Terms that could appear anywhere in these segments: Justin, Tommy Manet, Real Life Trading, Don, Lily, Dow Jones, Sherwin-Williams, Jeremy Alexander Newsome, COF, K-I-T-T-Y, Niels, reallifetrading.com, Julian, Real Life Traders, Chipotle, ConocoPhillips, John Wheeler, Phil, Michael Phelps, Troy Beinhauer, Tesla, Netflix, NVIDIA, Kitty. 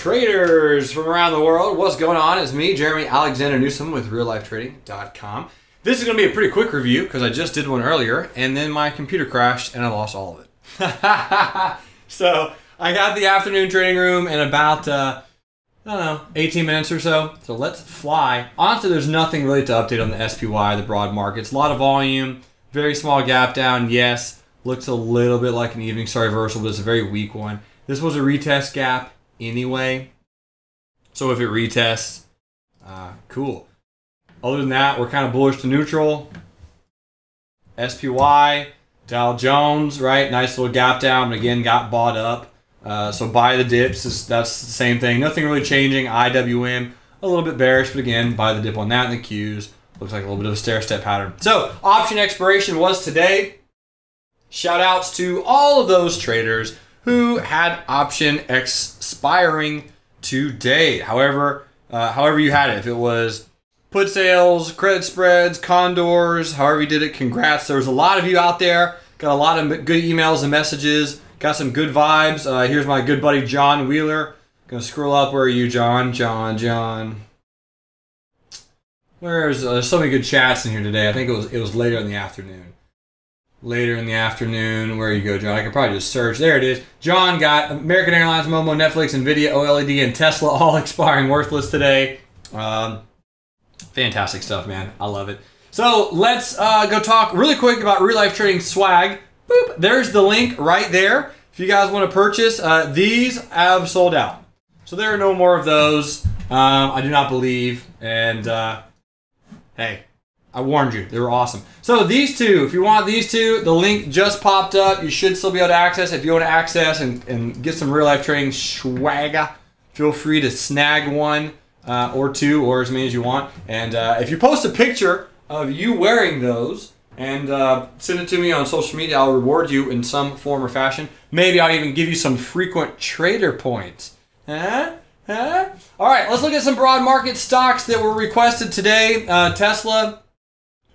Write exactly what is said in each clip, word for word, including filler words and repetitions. Traders from around the world. What's going on? It's me, Jeremy Alexander Newsome with real life trading dot com. This is going to be a pretty quick review because I just did one earlier and then my computer crashed and I lost all of it. So I got the afternoon trading room in about, uh, I don't know, eighteen minutes or so. So let's fly. Honestly, there's nothing really to update on the S P Y, the broad markets. A lot of volume, very small gap down, yes. Looks a little bit like an evening star reversal, but it's a very weak one. This was a retest gap anyway. So if it retests, uh, cool. Other than that, we're kind of bullish to neutral. S P Y, Dow Jones, right? Nice little gap down, but again, got bought up. Uh, so buy the dips, is, that's the same thing. Nothing really changing. I W M, a little bit bearish, but again, buy the dip on that and the Qs. Looks like a little bit of a stair-step pattern. So option expiration was today. Shout outs to all of those traders who had option expiring today. However, uh, however you had it, if it was put sales, credit spreads, condors, however you did it, congrats. There was a lot of you out there. Got a lot of good emails and messages. Got some good vibes. Uh, here's my good buddy, John Wheeler. Gonna scroll up. Where are you, John? John, John. Where's, uh, there's so many good chats in here today. I think it was, it was later in the afternoon. Later in the afternoon. Where you go, John? I could probably just search. There it is. John got American Airlines, Momo, Netflix, NVIDIA, OLED, and Tesla all expiring worthless today. Um, fantastic stuff, man. I love it. So let's uh, go talk really quick about Real Life Trading swag. Boop. There's the link right there. If you guys want to purchase, uh, these have sold out. So there are no more of those. Um, I do not believe. And uh, hey. I warned you. They were awesome. So these two, if you want these two, the link just popped up. You should still be able to access. If you want to access and, and get some Real Life Trading swagger, feel free to snag one uh, or two or as many as you want. And uh, if you post a picture of you wearing those and uh, send it to me on social media, I'll reward you in some form or fashion. Maybe I'll even give you some frequent trader points. Huh? Huh? All right, let's look at some broad market stocks that were requested today. Uh, Tesla.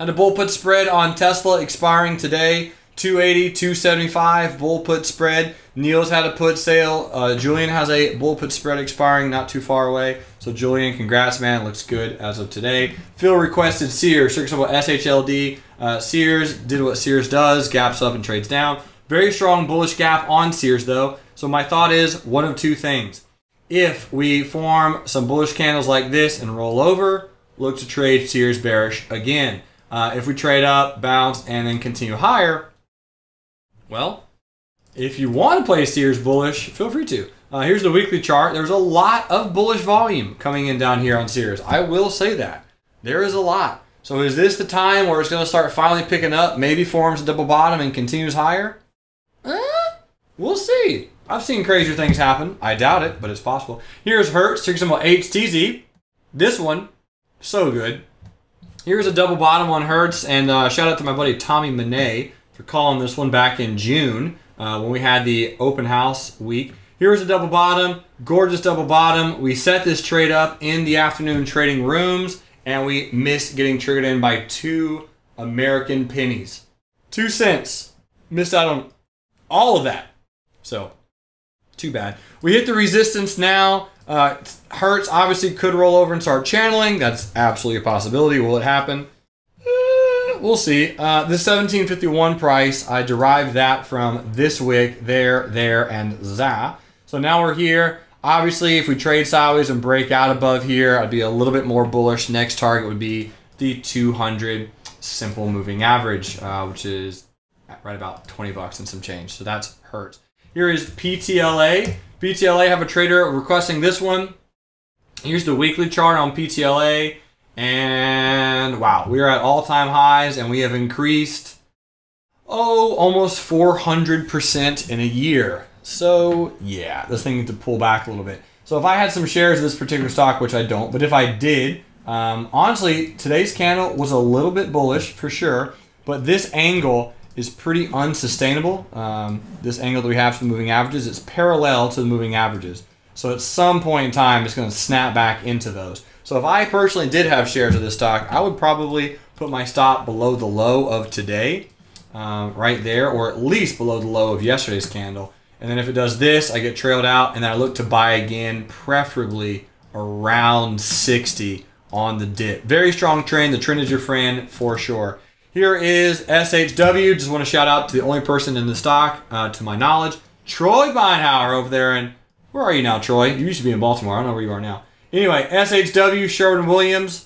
And a bull put spread on Tesla expiring today, two eighty, two seventy-five bull put spread. Niels had a put sale. Uh, Julian has a bull put spread expiring not too far away. So Julian, congrats, man. Looks good as of today. Phil requested Sears, for example, S H L D. Uh, Sears did what Sears does, gaps up and trades down. Very strong bullish gap on Sears though. So my thought is one of two things. If we form some bullish candles like this and roll over, look to trade Sears bearish again. Uh, if we trade up, bounce, and then continue higher, well, if you want to play Sears bullish, feel free to. Uh, here's the weekly chart. There's a lot of bullish volume coming in down here on Sears. I will say that. There is a lot. So is this the time where it's going to start finally picking up, maybe forms a double bottom and continues higher? Eh, we'll see. I've seen crazier things happen. I doubt it, but it's possible. Here's Hertz, ticker symbol H T Z. This one, so good. Here's a double bottom on Hertz, and uh, shout out to my buddy Tommy Manet for calling this one back in June uh, when we had the open house week. Here's a double bottom, gorgeous double bottom. We set this trade up in the afternoon trading rooms, and we missed getting triggered in by two American pennies. Two cents. Missed out on all of that. So, too bad. We hit the resistance now. Uh, Hertz obviously could roll over and start channeling. That's absolutely a possibility. Will it happen? Eh, we'll see. Uh, the seventeen fifty-one price, I derived that from this wick, there, there, and za. So now we're here. Obviously, if we trade sideways and break out above here, I'd be a little bit more bullish. Next target would be the two hundred simple moving average, uh, which is right about twenty bucks and some change. So that's Hertz. Here is P T L A. P T L A have a trader requesting this one. Here's the weekly chart on P T L A. And wow, we are at all-time highs and we have increased, oh, almost four hundred percent in a year. So yeah, this thing needs to pull back a little bit. So if I had some shares of this particular stock, which I don't, but if I did, um, honestly, today's candle was a little bit bullish for sure, but this angle is pretty unsustainable. Um, this angle that we have to the moving averages, it's parallel to the moving averages. So at some point in time, it's gonna snap back into those. So if I personally did have shares of this stock, I would probably put my stop below the low of today, um, right there, or at least below the low of yesterday's candle, And then if it does this, I get trailed out, and then I look to buy again, preferably around sixty on the dip. Very strong trend. The trend is your friend for sure. Here is S H W. Just want to shout out to the only person in the stock, uh, to my knowledge, Troy Beinhauer over there. And where are you now, Troy? You used to be in Baltimore. I don't know where you are now. Anyway, S H W, Sherwin-Williams.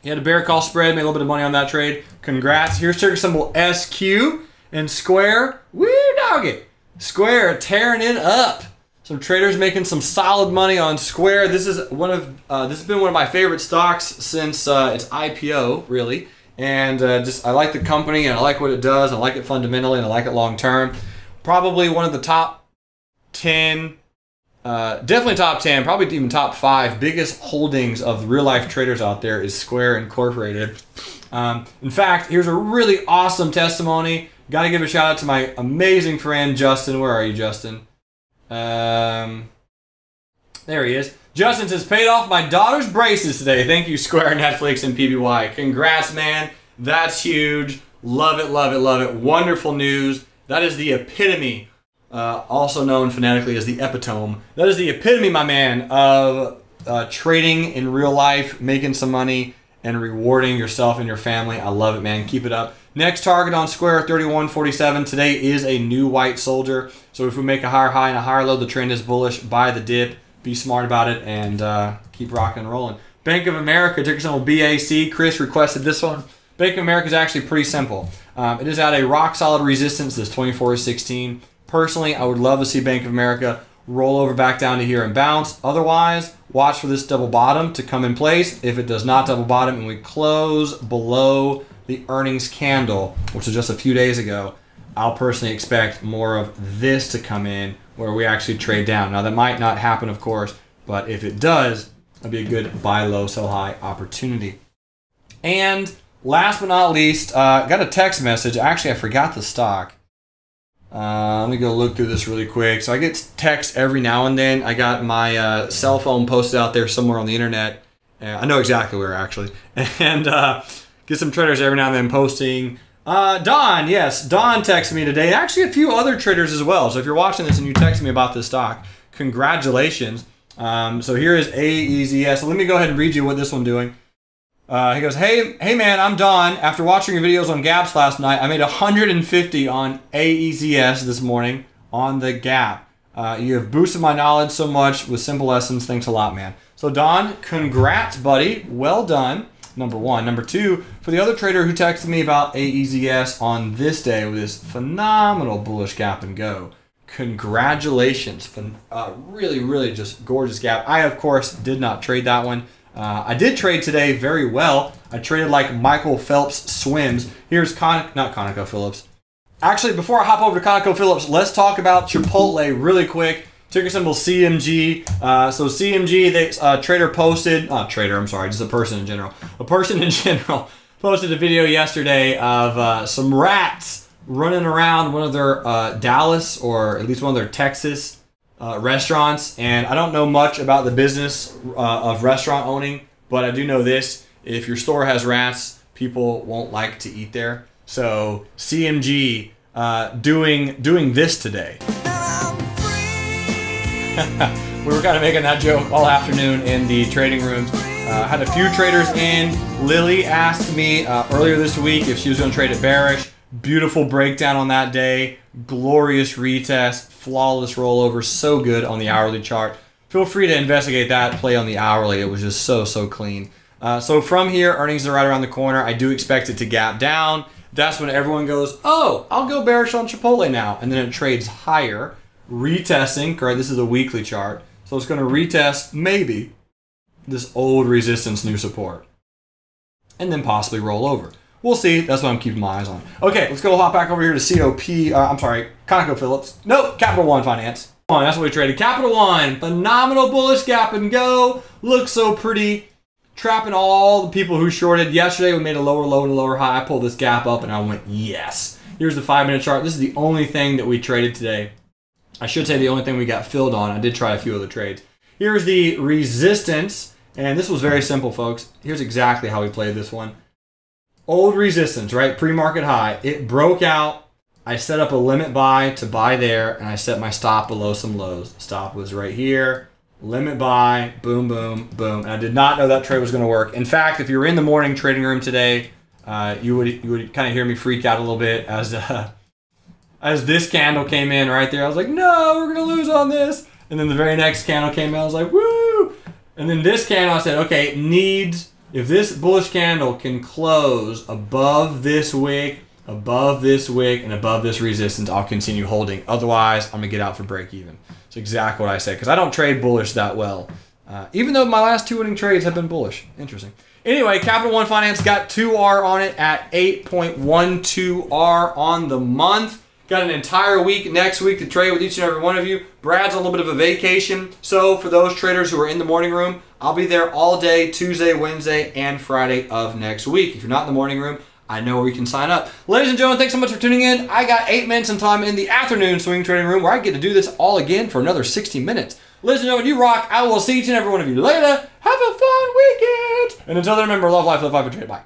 He had a bear call spread. Made a little bit of money on that trade. Congrats. Here's ticker symbol S Q and Square. Woo, doggy. Square tearing it up. Some traders making some solid money on Square. This is one of uh, this has been one of my favorite stocks since uh, its I P O, really. And uh, just I like the company, and I like what it does. I like it fundamentally, and I like it long term. Probably one of the top ten, uh, definitely top ten, probably even top five biggest holdings of real life traders out there is Square Incorporated. Um, in fact, here's a really awesome testimony. Got to give a shout out to my amazing friend Justin. Where are you, Justin? Um, there he is. Justin says, paid off my daughter's braces today. Thank you, Square, Netflix, and P B Y. Congrats, man. That's huge. Love it, love it, love it. Wonderful news. That is the epitome, uh, also known phonetically as the epitome. That is the epitome, my man, of uh, trading in real life, making some money, and rewarding yourself and your family. I love it, man. Keep it up. Next target on Square, thirty-one forty-seven. Today is a new white soldier. So if we make a higher high and a higher low, the trend is bullish. Buy the dip. Be smart about it, and uh, keep rocking and rolling. Bank of America, ticker symbol B A C. Chris requested this one. Bank of America is actually pretty simple. Um, it is at a rock-solid resistance, this twenty-four sixteen. Personally, I would love to see Bank of America roll over back down to here and bounce. Otherwise, watch for this double bottom to come in place. If it does not double bottom and we close below the earnings candle, which was just a few days ago, I'll personally expect more of this to come in, where we actually trade down. Now, that might not happen, of course, but if it does, it'll be a good buy low, sell high opportunity. And last but not least, I uh, got a text message. Actually, I forgot the stock. Uh, let me go look through this really quick. So I get texts every now and then. I got my uh, cell phone posted out there somewhere on the internet. Uh, I know exactly where, actually. And uh, get some traders every now and then posting. Uh, Don, yes, Don texted me today. Actually, a few other traders as well. So if you're watching this and you text me about this stock, congratulations. Um, so here is A E Z S. So let me go ahead and read you what this one's doing. Uh, he goes, hey, hey man, I'm Don. After watching your videos on gaps last night, I made one hundred fifty on A E Z S this morning on the gap. Uh, you have boosted my knowledge so much with simple lessons. Thanks a lot, man. So Don, congrats, buddy. Well done. Number one. Number two, for the other trader who texted me about A E Z S on this day with this phenomenal bullish gap and go, congratulations. Uh, really, really just gorgeous gap. I, of course, did not trade that one. Uh, I did trade today very well. I traded like Michael Phelps swims. Here's Con, not ConocoPhillips. Actually, before I hop over to ConocoPhillips, let's talk about Chipotle really quick. Ticker symbol C M G. Uh, so C M G, they, uh, trader posted, not trader, I'm sorry, just a person in general. A person in general posted a video yesterday of uh, some rats running around one of their uh, Dallas, or at least one of their Texas uh, restaurants. And I don't know much about the business uh, of restaurant owning, but I do know this. If your store has rats, people won't like to eat there. So C M G uh, doing, doing this today. We were kind of making that joke all afternoon in the trading rooms. Uh, had a few traders in. Lily asked me uh, earlier this week if she was going to trade at bearish. Beautiful breakdown on that day. Glorious retest. Flawless rollover. So good on the hourly chart. Feel free to investigate that play on the hourly. It was just so, so clean. Uh, so from here, earnings are right around the corner. I do expect it to gap down. That's when everyone goes, oh, I'll go bearish on Chipotle now. And then it trades higher. Retesting, correct? This is a weekly chart. So it's going to retest maybe this old resistance, new support, and then possibly roll over. We'll see. That's what I'm keeping my eyes on. Okay, let's go hop back over here to C O P. Uh, I'm sorry, ConocoPhillips. Nope, Capital One Finance. That's what we traded. Capital One, phenomenal bullish gap and go. Looks so pretty. Trapping all the people who shorted. Yesterday, we made a lower low and a lower high. I pulled this gap up and I went, yes. Here's the five minute chart. This is the only thing that we traded today. I should say the only thing we got filled on. I did try a few other trades. Here's the resistance, and this was very simple, folks. Here's exactly how we played this one. Old resistance, right? Pre-market high. It broke out, I set up a limit buy to buy there, and I set my stop below some lows. Stop was right here. Limit buy, boom, boom, boom. And I did not know that trade was going to work. In fact, if you were in the morning trading room today, uh, you would you would kind of hear me freak out a little bit as uh, as this candle came in right there. I was like, no, we're going to lose on this. And then the very next candle came in. I was like, woo! And then this candle, I said, okay, needs, if this bullish candle can close above this wick, above this wick, and above this resistance, I'll continue holding. Otherwise, I'm going to get out for break even. It's exactly what I say, because I don't trade bullish that well, uh, even though my last two winning trades have been bullish. Interesting. Anyway, Capital One Finance got two R on it at eight point one two R on the month. Got an entire week next week to trade with each and every one of you. Brad's on a little bit of a vacation. So for those traders who are in the morning room, I'll be there all day, Tuesday, Wednesday, and Friday of next week. If you're not in the morning room, I know where you can sign up. Ladies and gentlemen, thanks so much for tuning in. I got eight minutes in time in the afternoon swing trading room where I get to do this all again for another sixty minutes. Ladies and gentlemen, you rock. I will see each and every one of you later. Have a fun weekend. And until then, remember, love life, live life, and trade. Bye.